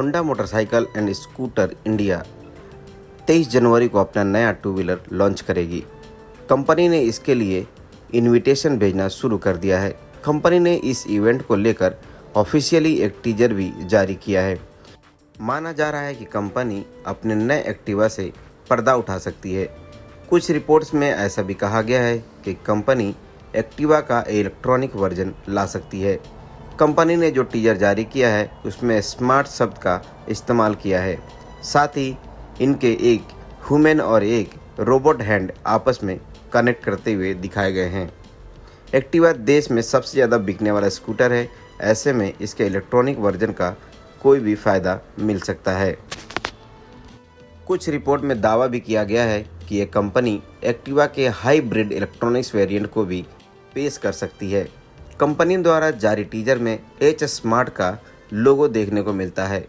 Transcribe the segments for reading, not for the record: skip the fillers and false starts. Honda motorcycle and scooter India 23 जनवरी को अपना नया टू व्हीलर लॉन्च करेगी। कंपनी ने इसके लिए इनविटेशन भेजना शुरू कर दिया है। कंपनी ने इस इवेंट को लेकर ऑफिशियली एक टीजर भी जारी किया है। माना जा रहा है कि कंपनी अपने नए एक्टिवा से पर्दा उठा सकती है। कुछ रिपोर्ट्स में ऐसा भी कहा गया है कि कंपनी एक्टिवा का इलेक्ट्रॉनिक वर्जन ला सकती है। कंपनी ने जो टीजर जारी किया है उसमें स्मार्ट शब्द का इस्तेमाल किया है। साथ ही इनके एक ह्यूमन और एक रोबोट हैंड आपस में कनेक्ट करते हुए दिखाए गए हैं। एक्टिवा देश में सबसे ज़्यादा बिकने वाला स्कूटर है, ऐसे में इसके इलेक्ट्रॉनिक वर्जन का कोई भी फ़ायदा मिल सकता है। कुछ रिपोर्ट में दावा भी किया गया है कि ये कंपनी एक्टिवा के हाइब्रिड इलेक्ट्रॉनिक्स वेरिएंट को भी पेश कर सकती है। कंपनी द्वारा जारी टीजर में एच स्मार्ट का लोगो देखने को मिलता है,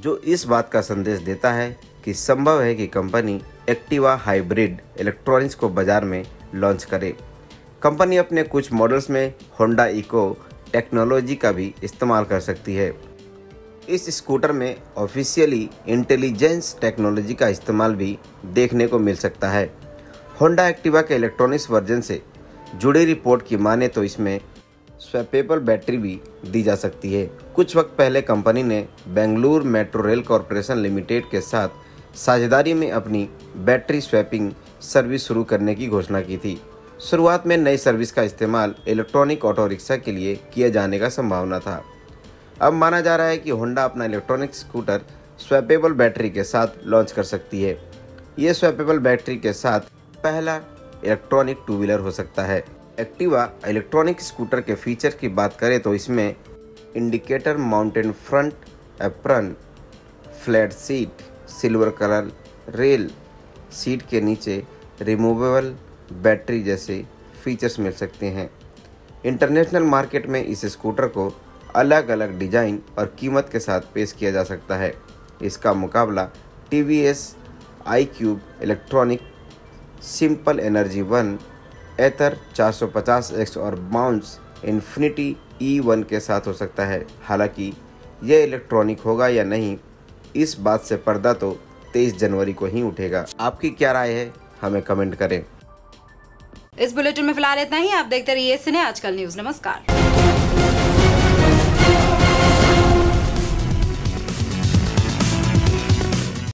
जो इस बात का संदेश देता है कि संभव है कि कंपनी एक्टिवा हाइब्रिड इलेक्ट्रॉनिक्स को बाज़ार में लॉन्च करे। कंपनी अपने कुछ मॉडल्स में होंडा इको टेक्नोलॉजी का भी इस्तेमाल कर सकती है। इस स्कूटर में ऑफिशियली इंटेलिजेंस टेक्नोलॉजी का इस्तेमाल भी देखने को मिल सकता है। होंडा एक्टिवा के इलेक्ट्रॉनिक्स वर्जन से जुड़ी रिपोर्ट की माने तो इसमें स्वैपेबल बैटरी भी दी जा सकती है। कुछ वक्त पहले कंपनी ने Bengaluru metro rail corporation limited के साथ साझेदारी में अपनी बैटरी स्वैपिंग सर्विस शुरू करने की घोषणा की थी। शुरुआत में नई सर्विस का इस्तेमाल इलेक्ट्रॉनिक ऑटो रिक्शा के लिए किया जाने का संभावना था। अब माना जा रहा है कि होंडा अपना इलेक्ट्रॉनिक स्कूटर स्वैपेबल बैटरी के साथ लॉन्च कर सकती है। ये स्वैपेबल बैटरी के साथ पहला इलेक्ट्रॉनिक टू व्हीलर हो सकता है। एक्टिवा इलेक्ट्रॉनिक स्कूटर के फीचर की बात करें तो इसमें indicator mounted front apron, flat seat, silver colour rail, seat के नीचे रिमूवेबल बैटरी जैसे फीचर्स मिल सकते हैं। इंटरनेशनल मार्केट में इस स्कूटर को अलग अलग डिज़ाइन और कीमत के साथ पेश किया जा सकता है। इसका मुकाबला TVS-i cube electronic, simple energy 1, Ather 450X और बाउंस इन्फिनिटी E1 के साथ हो सकता है। हालांकि यह इलेक्ट्रॉनिक होगा या नहीं, इस बात से पर्दा तो 23 जनवरी को ही उठेगा। आपकी क्या राय है, हमें कमेंट करें। इस बुलेटिन में फिलहाल इतना ही। आप देखते रहिए सिने आजकल न्यूज़। नमस्कार।